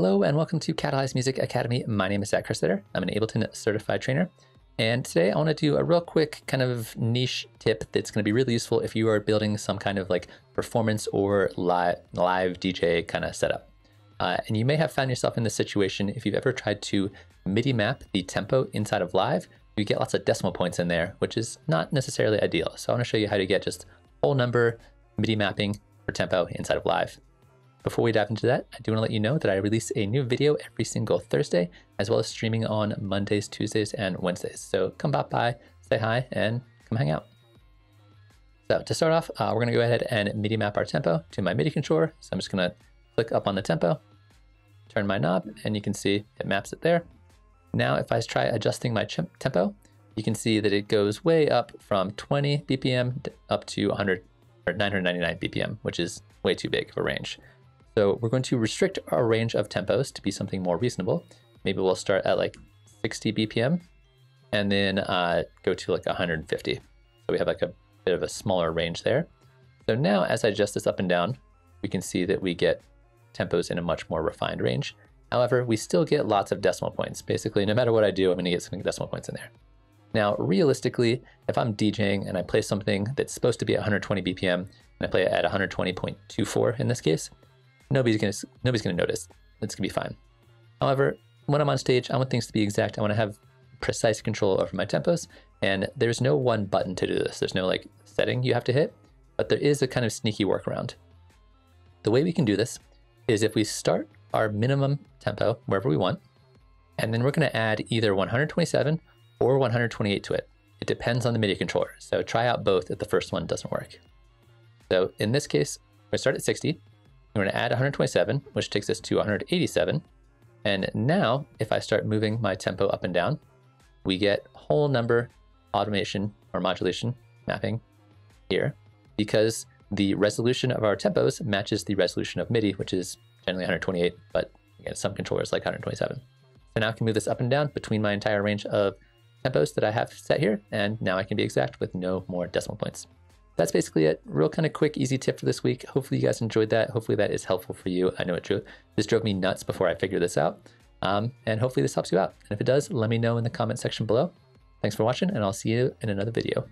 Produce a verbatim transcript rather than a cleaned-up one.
Hello and welcome to Catalyze Music Academy. My name is Zaak Kerstetter. I'm an Ableton certified trainer. And today I want to do a real quick kind of niche tip that's going to be really useful if you are building some kind of like performance or live, live D J kind of setup. Uh, and you may have found yourself in this situation if you've ever tried to MIDI map the tempo inside of Live. You get lots of decimal points in there, which is not necessarily ideal. So I want to show you how to get just whole number MIDI mapping for tempo inside of Live. Before we dive into that, I do want to let you know that I release a new video every single Thursday, as well as streaming on Mondays, Tuesdays, and Wednesdays. So come pop by, say hi, and come hang out. So to start off, uh, we're going to go ahead and MIDI map our tempo to my MIDI controller. So I'm just going to click up on the tempo, turn my knob, and you can see it maps it there. Now, if I try adjusting my tempo, you can see that it goes way up from twenty B P M up to one hundred or nine hundred ninety-nine B P M, which is way too big of a range. So we're going to restrict our range of tempos to be something more reasonable. Maybe we'll start at like sixty B P M and then uh, go to like one hundred fifty. So we have like a bit of a smaller range there. So now as I adjust this up and down, we can see that we get tempos in a much more refined range. However, we still get lots of decimal points. Basically, no matter what I do, I'm gonna get some decimal points in there. Now, realistically, if I'm DJing and I play something that's supposed to be at one hundred twenty B P M and I play it at one hundred twenty point two four in this case, Nobody's gonna nobody's gonna notice. It's gonna be fine. However, when I'm on stage, I want things to be exact. I want to have precise control over my tempos, and there's no one button to do this. There's no like setting you have to hit, but there is a kind of sneaky workaround. The way we can do this is if we start our minimum tempo wherever we want, and then we're gonna add either one hundred twenty-seven or one hundred twenty-eight to it. It depends on the MIDI controller. So try out both if the first one doesn't work. So in this case, we start at sixty. We're going to add one hundred twenty-seven, which takes us to one hundred eighty-seven. And now if I start moving my tempo up and down, we get whole number automation or modulation mapping here because the resolution of our tempos matches the resolution of MIDI, which is generally one hundred twenty-eight, but again, some controllers like one hundred twenty-seven. So now I can move this up and down between my entire range of tempos that I have set here. And now I can be exact with no more decimal points. That's basically it. Real kind of quick, easy tip for this week. Hopefully you guys enjoyed that. Hopefully that is helpful for you. I know it drove, this drove me nuts before I figured this out. Um, and hopefully this helps you out. And if it does, let me know in the comment section below. Thanks for watching, and I'll see you in another video.